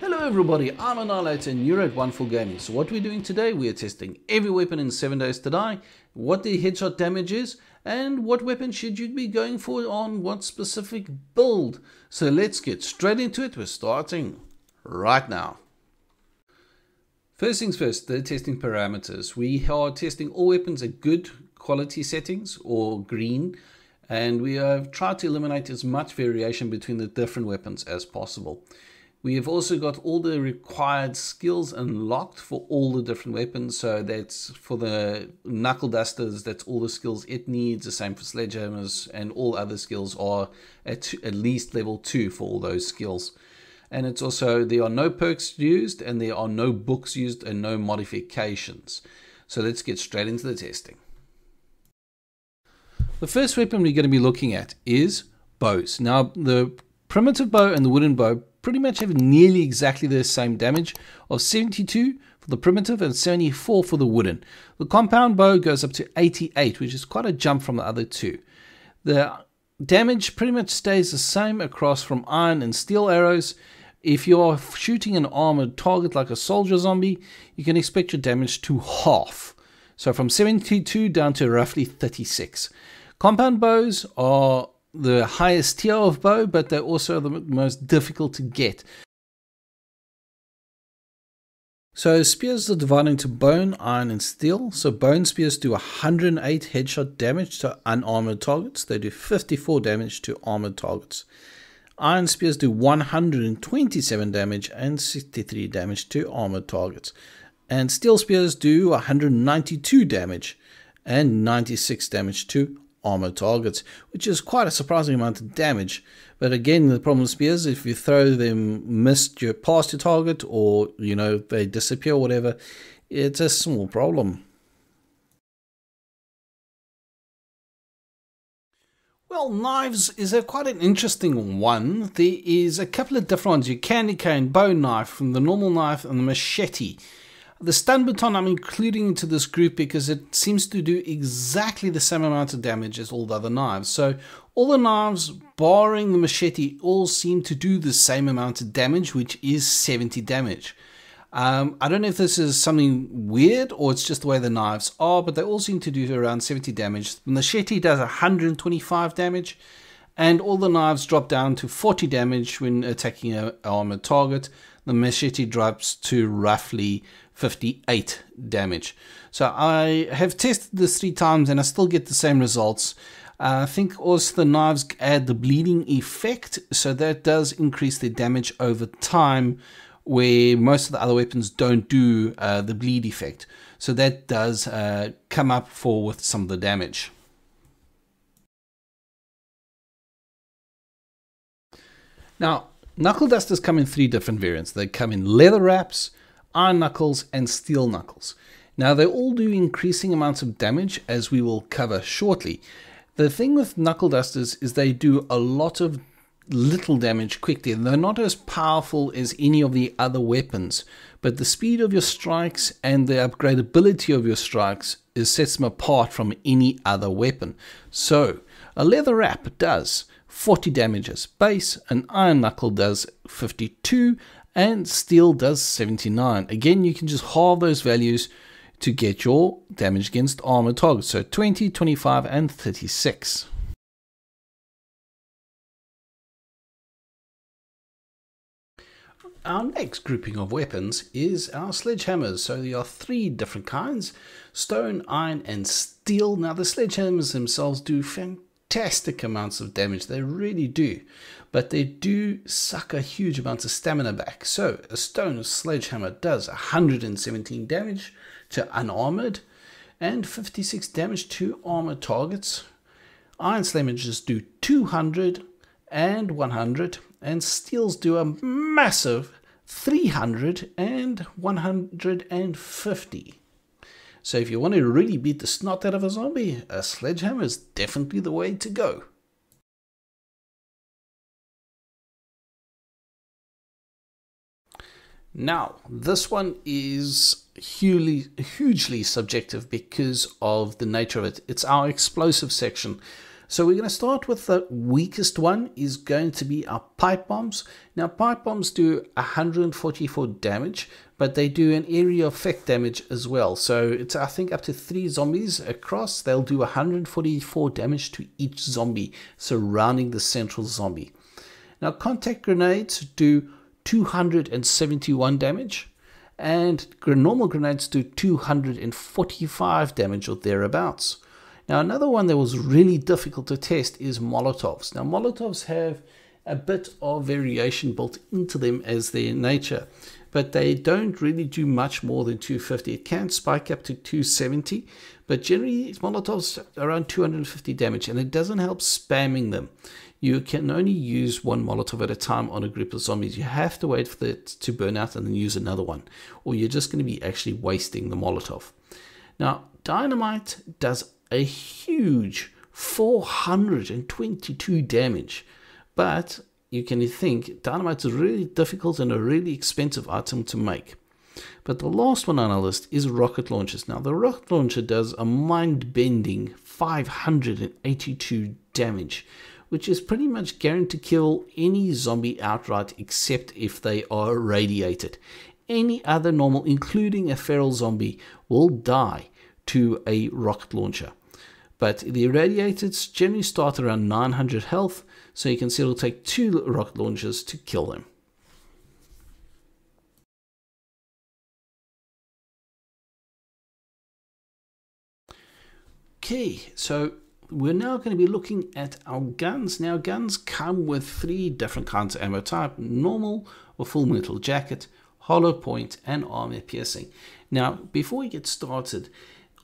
Hello everybody, I'm Annihilator and you're at One For All Gaming. So what we're doing today, we are testing every weapon in 7 Days to Die, what the headshot damage is, and what weapon should you be going for on what specific build. So let's get straight into it. We're starting right now. First things first, the testing parameters. We are testing all weapons at good quality settings or green, and we have tried to eliminate as much variation between the different weapons as possible. We have also got all the required skills unlocked for all the different weapons. So that's for the knuckle dusters, that's all the skills it needs. The same for sledgehammers, and all other skills are at least level 2 for all those skills. And it's also, there are no perks used and there are no books used and no modifications. So let's get straight into the testing. The first weapon we're going to be looking at is bows. Now the primitive bow and the wooden bow pretty much have nearly exactly the same damage of 72 for the primitive and 74 for the wooden. The compound bow goes up to 88, which is quite a jump from the other two. The damage pretty much stays the same across from iron and steel arrows. If you're shooting an armored target like a soldier zombie, you can expect your damage to half. So from 72 down to roughly 36. Compound bows are the highest tier of bow, but they're also the most difficult to get. So spears are divided into bone, iron and steel. So bone spears do 108 headshot damage to unarmored targets. They do 54 damage to armored targets. Iron spears do 127 damage and 63 damage to armored targets. And steel spears do 192 damage and 96 damage to armor targets, which is quite a surprising amount of damage. But again, the problem with spears, if you throw them past your target, or you know, they disappear or whatever, it's a small problem. Well, knives is quite an interesting one. There is a couple of different ones. Your candy cane, bone knife, from the normal knife, and the machete. The stun baton I'm including into this group because it seems to do exactly the same amount of damage as all the other knives. So all the knives, barring the machete, all seem to do the same amount of damage, which is 70 damage. I don't know if this is something weird or it's just the way the knives are, but they all seem to do around 70 damage. The machete does 125 damage, and all the knives drop down to 40 damage when attacking an armored target. The machete drops to roughly 58 damage. So I have tested this 3 times and I still get the same results. I think also the knives add the bleeding effect, so that does increase their damage over time, where most of the other weapons don't do the bleed effect. So that does come up with some of the damage. Now, knuckle dusters come in 3 different variants. They come in leather wraps, iron knuckles and steel knuckles. Now they all do increasing amounts of damage, as we will cover shortly. The thing with knuckle dusters is they do a lot of little damage quickly. They're not as powerful as any of the other weapons, but the speed of your strikes and the upgradability of your strikes sets them apart from any other weapon. So a leather wrap does 40 damage as base, an iron knuckle does 52, and steel does 79. Again, you can just halve those values to get your damage against armor targets. So 20, 25, and 36. Our next grouping of weapons is our sledgehammers. So there are 3 different kinds: stone, iron, and steel. Now the sledgehammers themselves do fantastic amounts of damage. They really do. But they do suck a huge amount of stamina back. So a stone sledgehammer does 117 damage to unarmored and 56 damage to armored targets. Iron sledgehammers do 200 and 100, and steels do a massive 300 and 150. So if you want to really beat the snot out of a zombie, a sledgehammer is definitely the way to go. Now, this one is hugely subjective because of the nature of it. It's our explosive section. So we're going to start with the weakest one, is going to be our pipe bombs. Now pipe bombs do 144 damage, but they do an area effect damage as well. So it's, I think, up to 3 zombies across. They'll do 144 damage to each zombie surrounding the central zombie. Now contact grenades do 271 damage, and normal grenades do 245 damage or thereabouts. Now another one that was really difficult to test is Molotovs. Now Molotovs have a bit of variation built into them as their nature, but they don't really do much more than 250. It can spike up to 270, but generally Molotovs are around 250 damage, and it doesn't help spamming them. You can only use one Molotov at a time on a group of zombies. You have to wait for it to burn out and then use another one, or you're just going to be actually wasting the Molotov. Now dynamite does a huge 422 damage, but you can think dynamite is really difficult and a really expensive item to make. But the last one on our list is rocket launchers. Now the rocket launcher does a mind-bending 582 damage, which is pretty much guaranteed to kill any zombie outright except if they are irradiated. Any other normal, including a feral zombie, will die to a rocket launcher. But the irradiateds generally start around 900 health, so you can see it'll take 2 rocket launchers to kill them. Okay, so we're now going to be looking at our guns. Now guns come with 3 different kinds of ammo type: normal or full metal jacket, hollow point, and armor piercing. Now before we get started,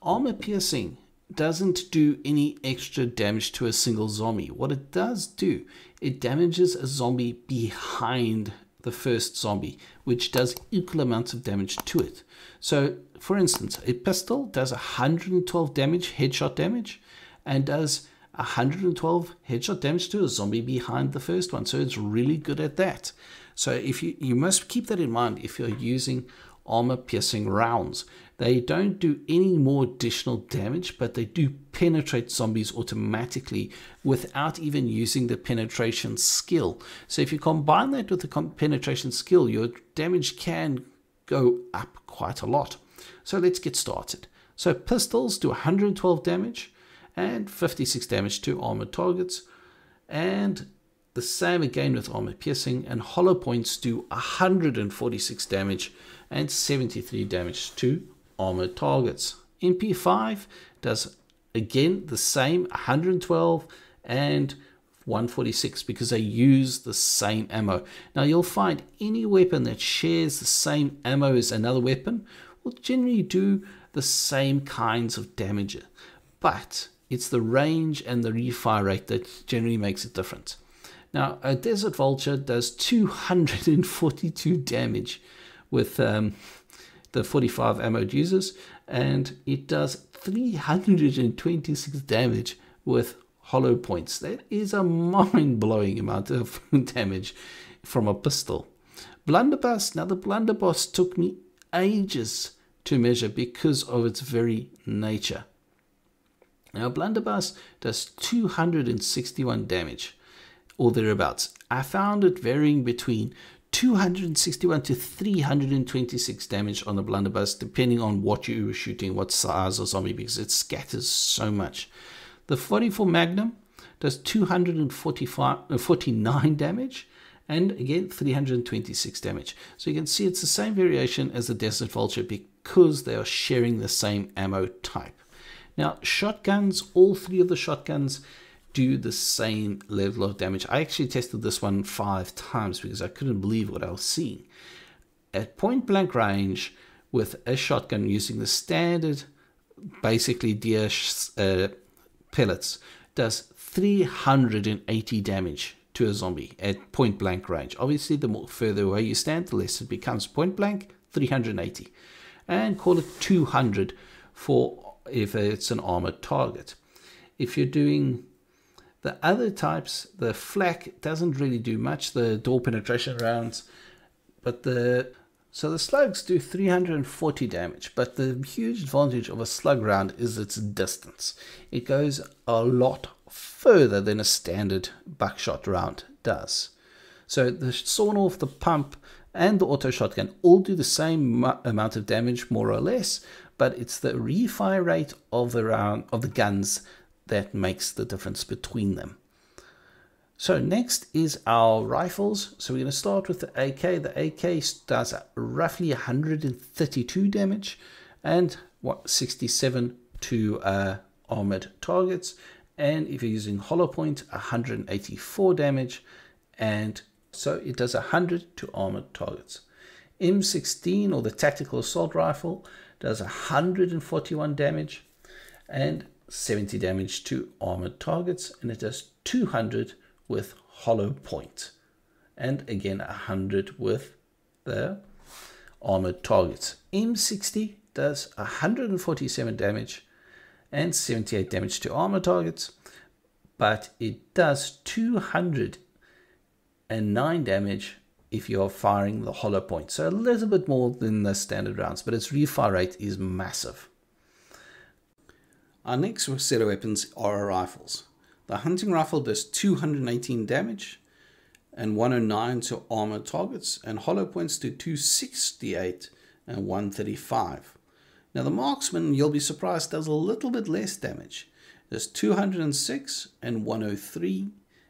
armor piercing doesn't do any extra damage to a single zombie. What it does do, it damages a zombie behind the first zombie, which does equal amounts of damage to it. So for instance, a pistol does 112 damage, headshot damage, and does 112 headshot damage to a zombie behind the first one. So it's really good at that. So if you must keep that in mind if you're using armor piercing rounds. They don't do any more additional damage, but they do penetrate zombies automatically without even using the penetration skill. So if you combine that with the penetration skill, your damage can go up quite a lot. So let's get started. So pistols do 112 damage and 56 damage to armored targets, and the same again with armor piercing, and hollow points do 146 damage and 73 damage to armored targets. MP5 does again the same, 112 and 146, because they use the same ammo. Now you'll find any weapon that shares the same ammo as another weapon will generally do the same kinds of damage, but it's the range and the refire rate that generally makes it different. Now a Desert Vulture does 242 damage with the 45 ammo it uses, and it does 326 damage with hollow points. That is a mind-blowing amount of damage from a pistol. Blunderbuss, now the Blunderbuss took me ages to measure because of its very nature. Now Blunderbuss does 261 damage or thereabouts. I found it varying between 261 to 326 damage on the Blunderbuss, depending on what you were shooting, what size or zombie, because it scatters so much. The 44 Magnum does 249 damage, and again 326 damage. So you can see it's the same variation as the Desert Vulture because they are sharing the same ammo type. Now shotguns, all 3 of the shotguns do the same level of damage. I actually tested this one 5 times because I couldn't believe what I was seeing. At point blank range with a shotgun using the standard, basically deer pellets, does 380 damage to a zombie at point blank range. Obviously the more further away you stand, the less it becomes. Point blank 380, and call it 200 for if it's an armored target. If you're doing the other types, the flak doesn't really do much, the door penetration rounds, but the slugs do 340 damage, but the huge advantage of a slug round is its distance. It goes a lot further than a standard buckshot round does. So the sawn off, the pump, and the auto shotgun all do the same amount of damage, more or less, but it's the refire rate of the round of the guns that makes the difference between them. So next is our rifles. So we're going to start with the AK. The AK does roughly 132 damage and what 67 to armored targets, and if you're using hollow point, 184 damage, and so it does 100 to armored targets. M16, or the tactical assault rifle, does 141 damage and 70 damage to armored targets, and it does 200 with hollow point, and again 100 with the armored targets. M60 does 147 damage and 78 damage to armored targets, but it does 209 damage if you're firing the hollow point, so a little bit more than the standard rounds, but its refire rate is massive. Our next set of weapons are our rifles. The hunting rifle does 218 damage and 109 to armored targets, and hollow points to 268 and 135. Now the marksman, you'll be surprised, does a little bit less damage. It does 206 and 103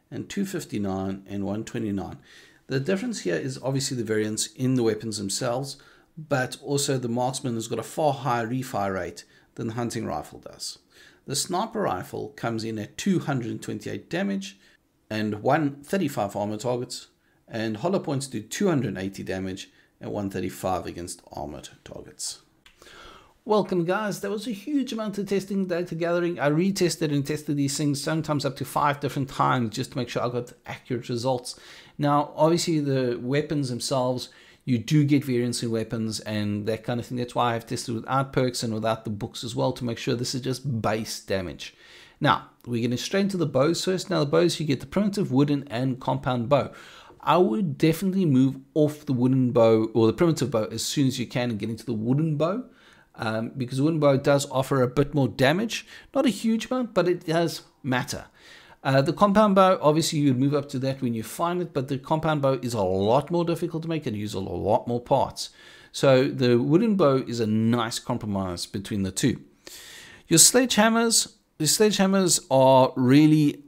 and 259 and 129. The difference here is obviously the variance in the weapons themselves, but also the marksman has got a far higher refire rate than the hunting rifle does. The sniper rifle comes in at 228 damage and 135 armor targets, and hollow points do 280 damage and 135 against armored targets. Welcome guys, that was a huge amount of testing, data gathering. I retested and tested these things sometimes up to 5 different times just to make sure I got accurate results. Now obviously the weapons themselves, you do get variance in weapons and that kind of thing. That's why I've tested without perks and without the books as well, to make sure this is just base damage. Now we're going to straight into the bows first. Now the bows, you get the primitive, wooden, and compound bow. I would definitely move off the wooden bow or the primitive bow as soon as you can and get into the wooden bow, because the wooden bow does offer a bit more damage. Not a huge amount, but it does matter. The compound bow, obviously you'd move up to that when you find it, but the compound bow is a lot more difficult to make and use a lot more parts. So the wooden bow is a nice compromise between the two. Your sledgehammers are really,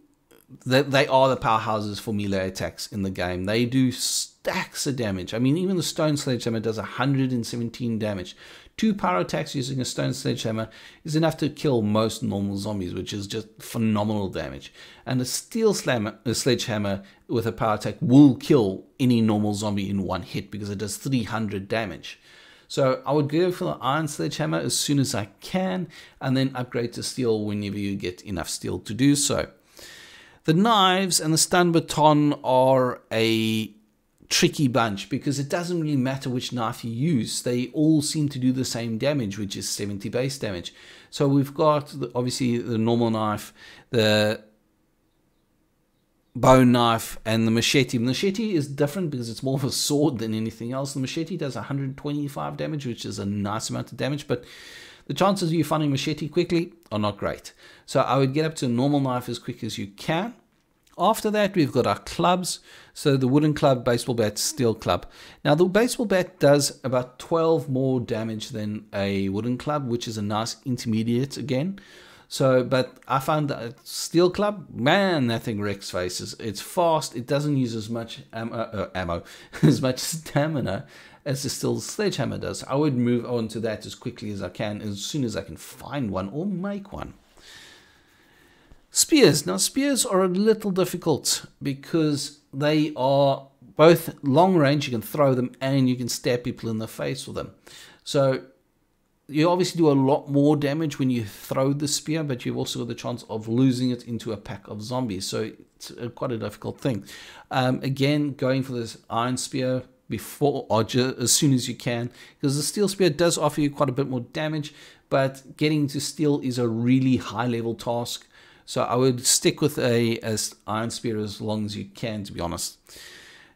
they are the powerhouses for melee attacks in the game. They do stacks of damage. I mean, even the stone sledgehammer does 117 damage. 2 power attacks using a stone sledgehammer is enough to kill most normal zombies, which is just phenomenal damage. And a steel sledgehammer with a power attack will kill any normal zombie in one hit because it does 300 damage. So I would go for the iron sledgehammer as soon as I can, and then upgrade to steel whenever you get enough steel to do so. The knives and the stun baton are a tricky bunch because it doesn't really matter which knife you use, they all seem to do the same damage, which is 70 base damage. So we've got obviously the normal knife, the bone knife, and the machete. The machete is different because it's more of a sword than anything else. The machete does 125 damage, which is a nice amount of damage, but the chances of you finding machete quickly are not great. So I would get up to a normal knife as quick as you can. After that, we've got our clubs. So the wooden club, baseball bat, steel club. Now the baseball bat does about 12 more damage than a wooden club, which is a nice intermediate again. So, but I found that steel club, man, that thing wrecks faces. It's fast. It doesn't use as much as much stamina as the steel sledgehammer does. I would move on to that as quickly as I can, as soon as I can find one or make one. Spears. Now spears are a little difficult because they are both long range, you can throw them, and you can stab people in the face with them. So you obviously do a lot more damage when you throw the spear, but you've also got the chance of losing it into a pack of zombies. So it's quite a difficult thing. Again, going for this iron spear before or as soon as you can, because the steel spear does offer you quite a bit more damage, but getting to steel is a really high level task. So I would stick with an iron spear as long as you can, to be honest.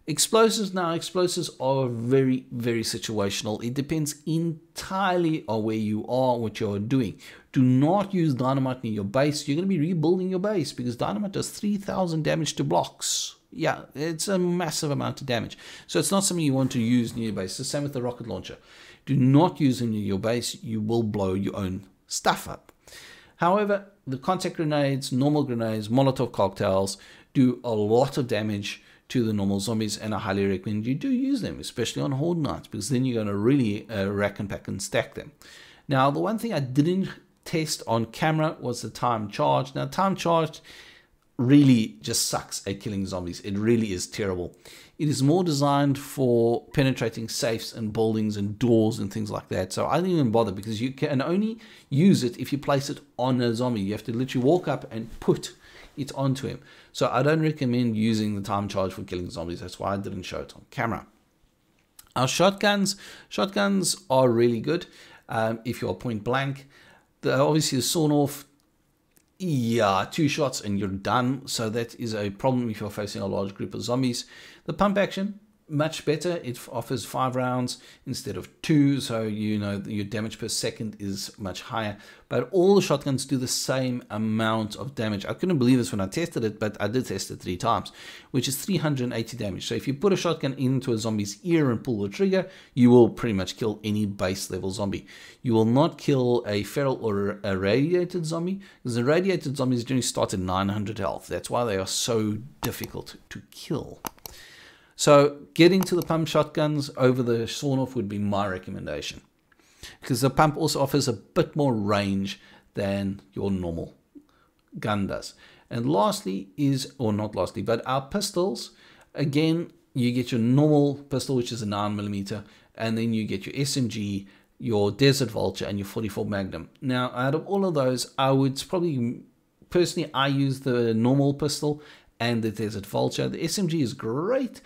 Explosives now, explosives are very, very situational. It depends entirely on where you are, what you're doing. Do not use dynamite near your base. You're going to be rebuilding your base because dynamite does 3,000 damage to blocks. Yeah, it's a massive amount of damage. So it's not something you want to use near your base. The same with the rocket launcher. Do not use them near your base. You will blow your own stuff up. However, the contact grenades, normal grenades, Molotov cocktails do a lot of damage to the normal zombies, and I highly recommend you do use them, especially on horde nights, because then you're going to really rack and pack and stack them. Now, the one thing I didn't test on camera was the time charged. Now, time charged really just sucks at killing zombies. It really is terrible. It is more designed for penetrating safes and buildings and doors and things like that. So I didn't even bother because you can only use it if you place it on a zombie. You have to literally walk up and put it onto him. So I don't recommend using the time charge for killing zombies. That's why I didn't show it on camera. Our shotguns are really good if you're point blank. Obviously the sawn off, yeah, 2 shots and you're done. So that is a problem if you're facing a large group of zombies. The pump action, much better. It offers 5 rounds instead of 2, so you know your damage per second is much higher. But all the shotguns do the same amount of damage. I couldn't believe this when I tested it, but I did test it 3 times, which is 380 damage. So if you put a shotgun into a zombie's ear and pull the trigger, you will pretty much kill any base level zombie. You will not kill a feral or a radiated zombie, because the radiated zombies generally start at 900 health. That's why they are so difficult to kill. So getting to the pump shotguns over the sawn-off would be my recommendation, because the pump also offers a bit more range than your normal gun does. And lastly is, or not lastly, but our pistols. Again, you get your normal pistol, which is a 9mm, and then you get your SMG, your Desert Vulture, and your 44 Magnum. Now, out of all of those, I would probably, personally, I use the normal pistol and the Desert Vulture. The SMG is great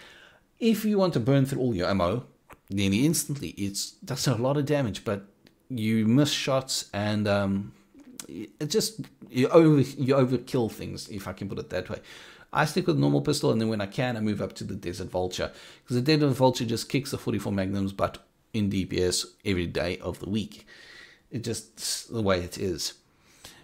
if you want to burn through all your ammo nearly instantly. It does a lot of damage, but you miss shots and it just, you overkill things, if I can put it that way. I stick with the normal pistol, and then when I can, I move up to the Desert Vulture, because the Desert Vulture just kicks the 44 Magnums butt in DPS every day of the week. It's just the way it is.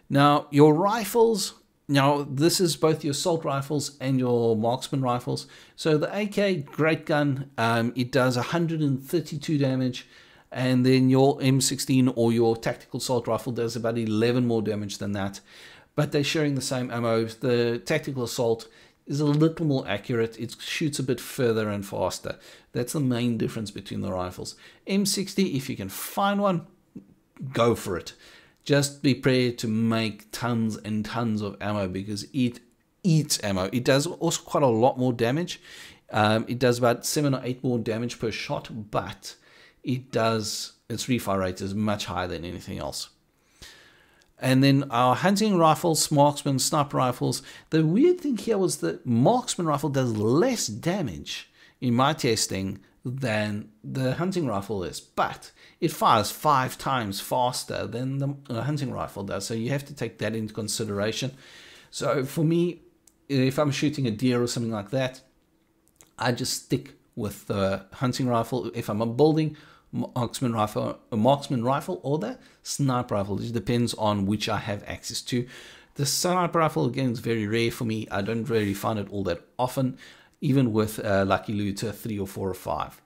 Now, your rifles. Now, this is both your assault rifles and your marksman rifles. So the AK, great gun. It does 132 damage. And then your M16 or your tactical assault rifle does about 11 more damage than that. But they're sharing the same ammo. The tactical assault is a little more accurate. It shoots a bit further and faster. That's the main difference between the rifles. M60, if you can find one, go for it. Just be prepared to make tons and tons of ammo, because it eats ammo. It does also quite a lot more damage. It does about 7 or 8 more damage per shot, but it does, its refire rate is much higher than anything else. And then our hunting rifles, marksman, sniper rifles. The weird thing here was that marksman rifle does less damage in my testing than the hunting rifle is, but it fires 5 times faster than the hunting rifle does, so you have to take that into consideration. So for me, if I'm shooting a deer or something like that, I just stick with the hunting rifle. If I'm building, a marksman rifle or the sniper rifle, it depends on which I have access to. The sniper rifle, again, is very rare for me. I don't really find it all that often, even with Lucky Looter 3 or 4 or 5.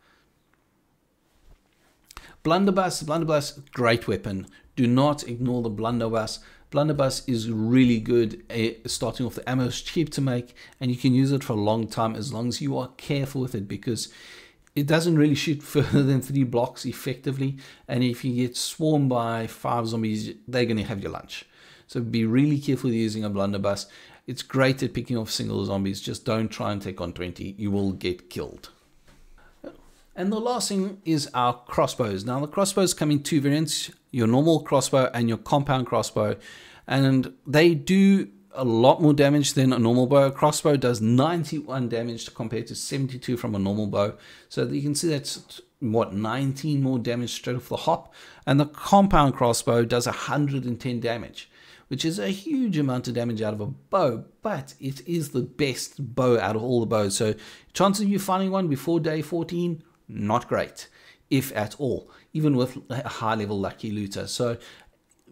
Blunderbuss, great weapon. Do not ignore the blunderbuss. Blunderbuss is really good at starting off. The ammo is cheap to make, and you can use it for a long time as long as you are careful with it, because it doesn't really shoot further than 3 blocks effectively, and if you get swarmed by 5 zombies, they're going to have your lunch. So be really careful using a blunderbuss. It's great at picking off single zombies. Just don't try and take on 20. You will get killed. And the last thing is our crossbows. Now, the crossbows come in 2 variants, your normal crossbow and your compound crossbow. And they do a lot more damage than a normal bow. A crossbow does 91 damage compared to 72 from a normal bow. So you can see that's, what, 19 more damage straight off the hop. And the compound crossbow does 110 damage, which is a huge amount of damage out of a bow, but it is the best bow out of all the bows. So chances of you finding one before day 14, not great, if at all, even with a high level lucky looter. So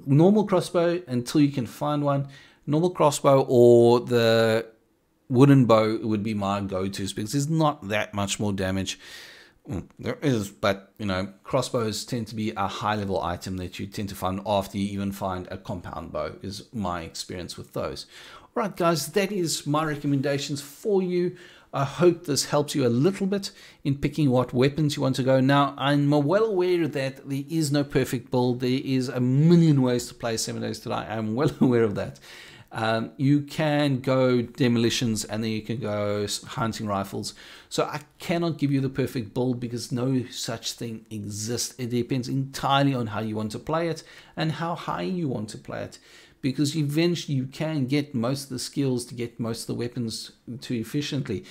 normal crossbow until you can find one, normal crossbow or the wooden bow would be my go-tos because there's not that much more damage. There is, but you know, crossbows tend to be a high level item that you tend to find after you even find a compound bow, is my experience with those. All right guys, that is my recommendations for you. I hope this helps you a little bit in picking what weapons you want to go. Now, I'm well aware that there is no perfect build. There is a million ways to play 7 Days to Die. I'm well aware of that. You can go demolitions and then you can go hunting rifles. So I cannot give you the perfect build because no such thing exists. It depends entirely on how you want to play it and how high you want to play it, because eventually you can get most of the skills to get most of the weapons too efficiently.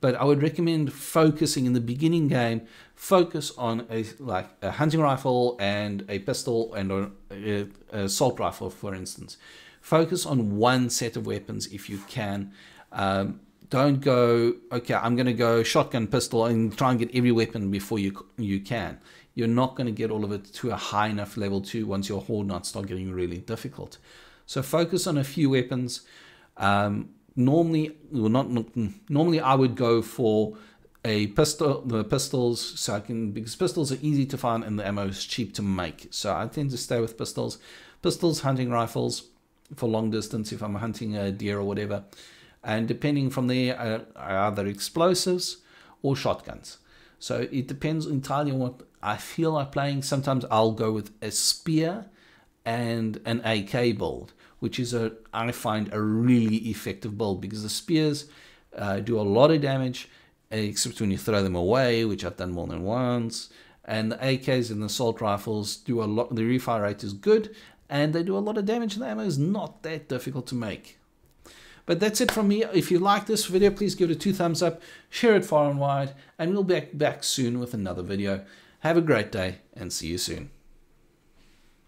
But I would recommend focusing in the beginning game, focus on a hunting rifle and a pistol and an assault rifle, for instance. Focus on one set of weapons if you can. Don't go, okay, I'm going to go shotgun, pistol, and try and get every weapon before you can. You're not going to get all of it to a high enough level too once your horde nuts start getting really difficult. So focus on a few weapons. Normally I would go for a pistol, the pistols, so I can, because pistols are easy to find and the ammo is cheap to make. So I tend to stay with pistols. Pistols, hunting rifles, for long distance if I'm hunting a deer or whatever, and depending from there are either explosives or shotguns. So it depends entirely on what I feel like playing. Sometimes I'll go with a spear and an AK build, which is I find a really effective build because the spears do a lot of damage, except when you throw them away, which I've done more than once, and the AKs and the assault rifles do a lot. The refire rate is good and they do a lot of damage, and the ammo is not that difficult to make. But that's it from me. If you like this video, please give it 2 thumbs up, share it far and wide, and we'll be back soon with another video. Have a great day, and see you soon.